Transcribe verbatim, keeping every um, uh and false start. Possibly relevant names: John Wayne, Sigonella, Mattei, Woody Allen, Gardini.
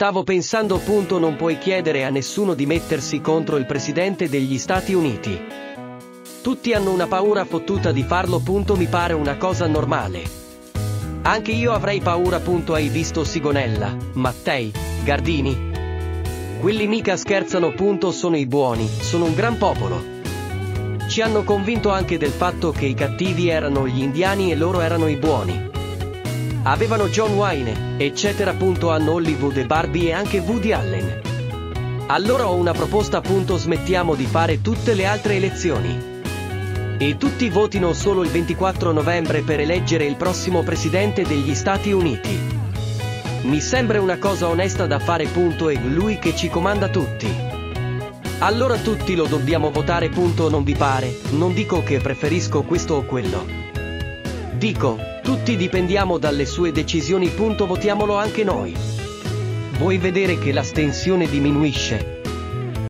Stavo pensando appunto, non puoi chiedere a nessuno di mettersi contro il presidente degli Stati Uniti. Tutti hanno una paura fottuta di farlo punto, mi pare una cosa normale. Anche io avrei paura punto, hai visto Sigonella, Mattei, Gardini? Quelli mica scherzano punto, sono i buoni, sono un gran popolo. Ci hanno convinto anche del fatto che i cattivi erano gli indiani e loro erano i buoni. Avevano John Wayne, eccetera. Punto, hanno Hollywood e Barbie e anche Woody Allen. Allora ho una proposta punto, smettiamo di fare tutte le altre elezioni. E tutti votino solo il ventiquattro novembre per eleggere il prossimo presidente degli Stati Uniti. Mi sembra una cosa onesta da fare punto, è lui che ci comanda tutti. Allora tutti lo dobbiamo votare punto, non vi pare? Non dico che preferisco questo o quello. Dico, tutti dipendiamo dalle sue decisioni punto, votiamolo anche noi. Vuoi vedere che l'astensione diminuisce?